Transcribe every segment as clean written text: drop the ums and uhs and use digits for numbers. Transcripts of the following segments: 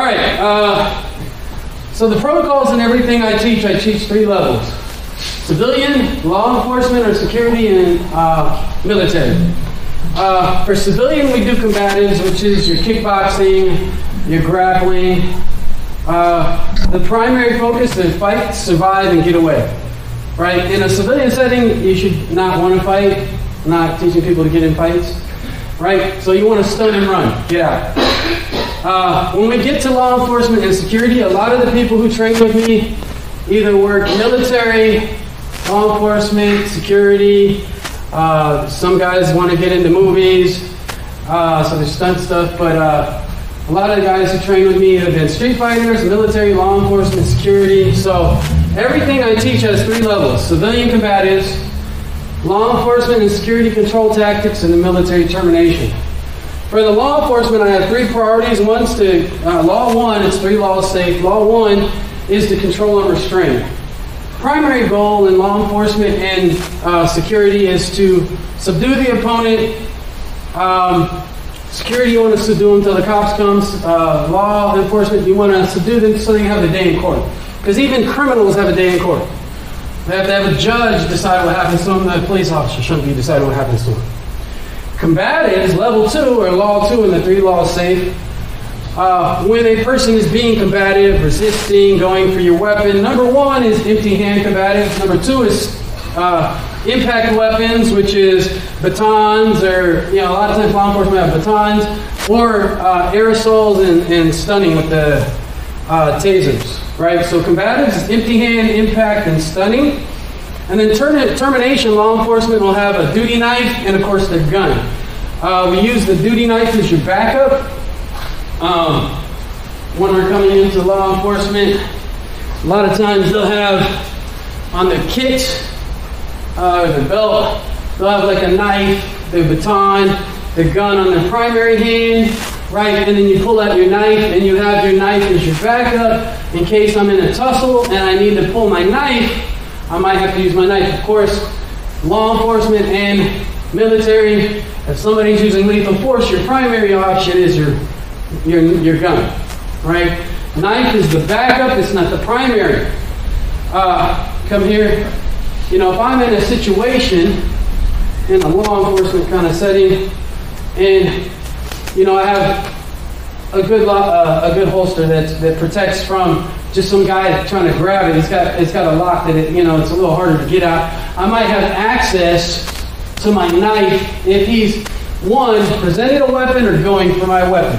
All right, so the protocols and everything I teach 3 levels. Civilian, law enforcement or security, and military. For civilian, we do combatives, which is your kickboxing, your grappling. The primary focus is fight, survive, and get away. Right? In a civilian setting, you should not want to fight. I'm not teaching people to get in fights. Right? So you want to stun and run. Get out. When we get to law enforcement and security, a lot of the people who train with me either work military, law enforcement, security. Some guys want to get into movies, so there's stunt stuff. But a lot of the guys who train with me have been street fighters, military, law enforcement, security. So everything I teach has 3 levels: civilian combatives, law enforcement and security control tactics, and the military termination. For the law enforcement, I have 3 priorities. One's to law 1, it's 3 laws safe. Law 1 is to control and restrain. Primary goal in law enforcement and security is to subdue the opponent. Security, you want to subdue them until the cops comes. Law enforcement, you want to subdue them so they have a day in court. Because even criminals have a day in court. They have to have a judge decide what happens to them. The police officer shouldn't be deciding what happens to them. Combatives, level 2, or law 2 in the 3 laws safe. When a person is being combative, resisting, going for your weapon, number 1 is empty hand combatives. Number 2 is impact weapons, which is batons, or a lot of times law enforcement have batons, or aerosols and stunning with the tasers. Right? So combatives is empty hand, impact, and stunning. And then termination, law enforcement will have a duty knife and of course their gun. We use the duty knife as your backup. When we're coming into law enforcement, a lot of times they'll have on their kit, the belt, they'll have like a knife, their baton, the gun on their primary hand, right? And then you pull out your knife and you have your knife as your backup in case I'm in a tussle and I need to pull my knife. I might have to use my knife. Of course, law enforcement and military, if somebody's using lethal force, your primary option is your gun, right? Knife is the backup, it's not the primary. Come here. If I'm in a situation, in a law enforcement kind of setting, and, I have a good holster that protects from just some guy trying to grab it. It's got a lock that it's a little harder to get out. I might have access to my knife if he's, 1, presented a weapon or going for my weapon.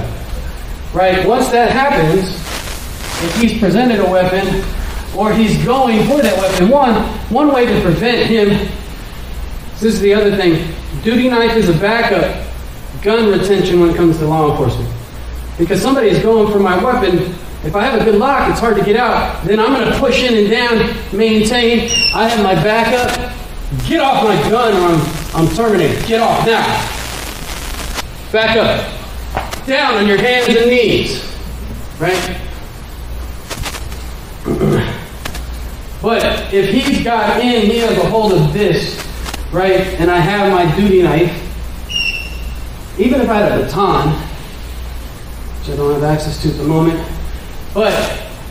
Right? Once that happens, if he's presented a weapon or he's going for that weapon, one way to prevent him, this is the other thing, duty knife is a backup, gun retention when it comes to law enforcement. Because somebody is going for my weapon, if I have a good lock, it's hard to get out, then I'm going to push in and down, maintain, I have my backup, get off my gun or I'm terminated, get off now. Back up. Down on your hands and knees, right? But if he's got in, he has a hold of this, right? And I have my duty knife. Even if I had a baton, which I don't have access to at the moment, but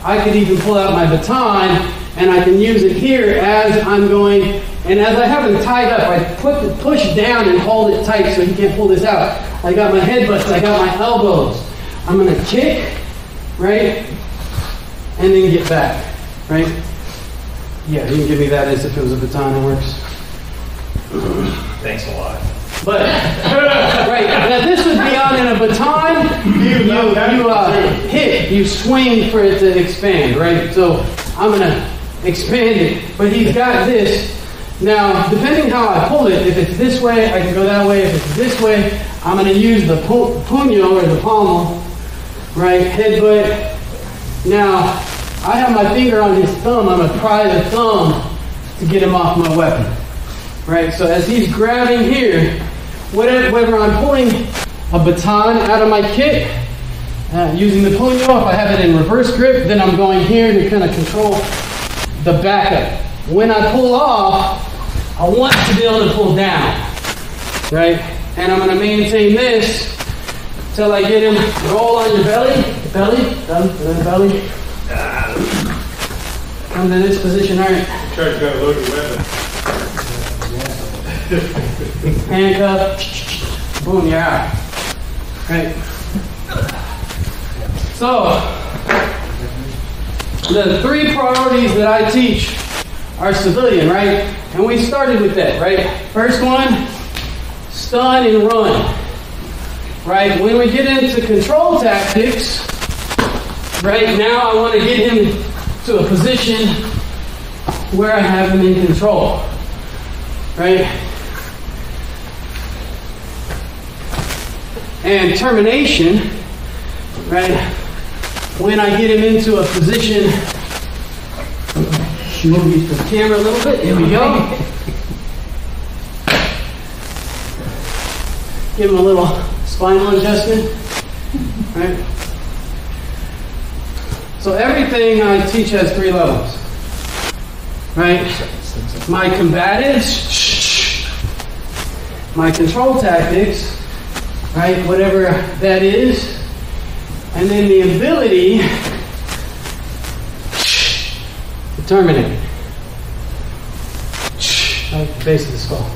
I could even pull out my baton and I can use it here as I'm going. And as I have him tied up, I push down and hold it tight so he can't pull this out. I got my head butts, I got my elbows. I'm going to kick, right? And then get back, right? Yeah, you can give me that as if it was a baton, it works. Thanks a lot. But, right, now this would be on in a baton, you hit, you swing for it to expand, right? So I'm going to expand it, but he's got this. Now, depending how I pull it, if it's this way, I can go that way. If it's this way, I'm going to use the puño or the pommel, right? Headbutt. Now, I have my finger on his thumb. I'm going to pry the thumb to get him off my weapon, right? So as he's grabbing here, whether I'm pulling a baton out of my kit, using the puño, if I have it in reverse grip, then I'm going here to kind of control the backup. When I pull off, I want to be able to pull down, right? And I'm going to maintain this till I get him roll on your belly, come to this position, alright. Charge got a loaded weapon. Handcuff, boom, you're out. Right. So, the three priorities that I teach are civilian, right? And we started with that, right? First one, stun and run, right? When we get into control tactics, right now I want to get him to a position where I have him in control, right? And termination, right? When I get him into a position, move the camera a little bit, here we go. Give him a little spinal adjustment, right? So everything I teach has three levels, right? My combatives, my control tactics, right, whatever that is, and then the ability to terminate, like the base of the skull.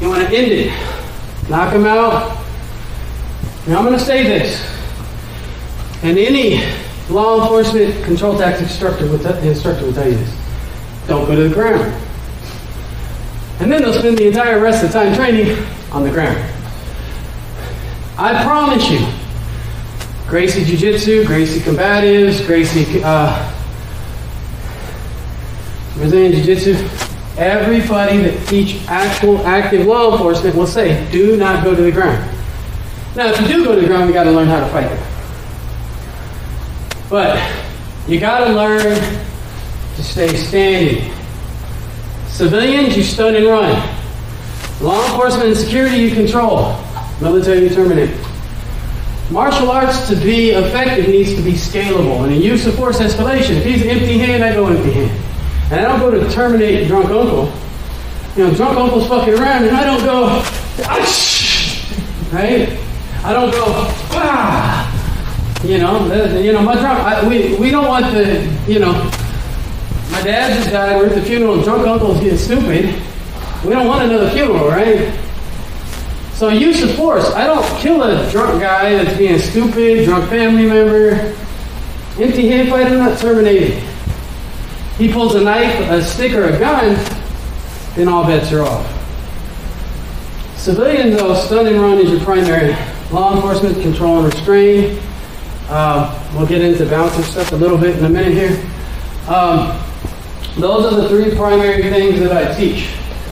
You want to end it, knock him out. Now I'm going to say this, and any law enforcement control tactics instructor will tell you this: don't go to the ground. And then they'll spend the entire rest of the time training on the ground. I promise you, Gracie Jiu-Jitsu, Gracie Combatives, Gracie Brazilian Jiu-Jitsu, everybody that teach actual active law enforcement will say, do not go to the ground. Now, if you do go to the ground, you got to learn how to fight it. But you got to learn to stay standing. Civilians, you stun and run. Law enforcement and security, you control. Military, terminate. Martial arts, to be effective, needs to be scalable. And in use of force escalation, if he's empty hand, I go empty hand. And I don't go to terminate drunk uncle. You know, drunk uncle's fucking around, and I don't go, right? I don't go, ah! You know, my drunk, we don't want the, you know, my dad just died, we're at the funeral, and drunk uncle's getting stupid. We don't want another funeral, right? So use of force. I don't kill a drunk guy that's being stupid, drunk family member. Empty hand fight, I'm not terminating. He pulls a knife, a stick, or a gun, then all bets are off. Civilians, though, stun and run is your primary. Law enforcement, control and restrain. We'll get into bouncing stuff a little bit in a minute here. Those are the three primary things that I teach.